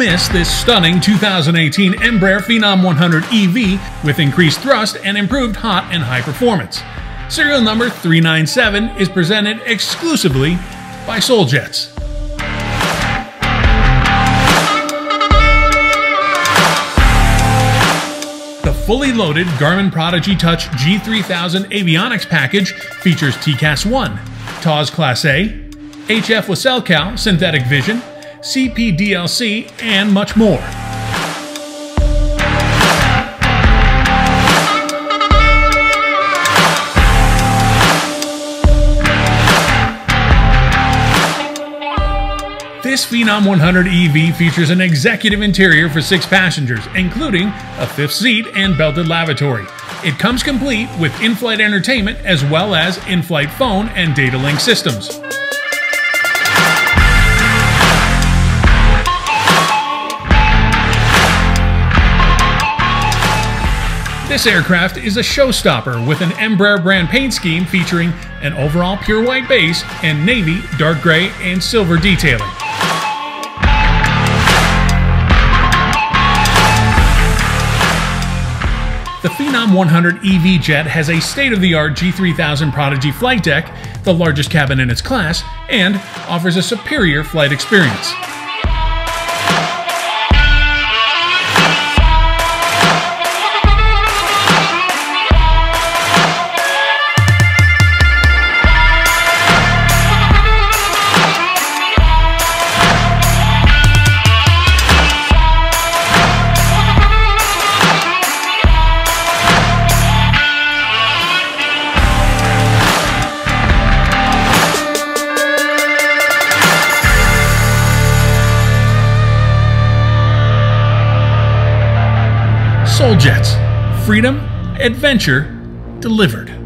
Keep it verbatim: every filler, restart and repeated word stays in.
miss this stunning two thousand eighteen Embraer Phenom one hundred E V with increased thrust and improved hot and high performance. Serial number three nine seven is presented exclusively by SOLJETS. The fully loaded Garmin Prodigy Touch G three thousand avionics package features T C A S one, TAWS Class A, H F with SELCAL, synthetic vision, C P D L C, and much more. This Phenom one hundred E V features an executive interior for six passengers, including a fifth seat and belted lavatory. It comes complete with in-flight entertainment as well as in-flight phone and data link systems. This aircraft is a showstopper with an Embraer brand paint scheme featuring an overall pure white base and navy, dark gray, and silver detailing. The Phenom one hundred E V jet has a state-of-the-art G three thousand Prodigy flight deck, the largest cabin in its class, and offers a superior flight experience. SOLJETS, freedom, adventure, delivered.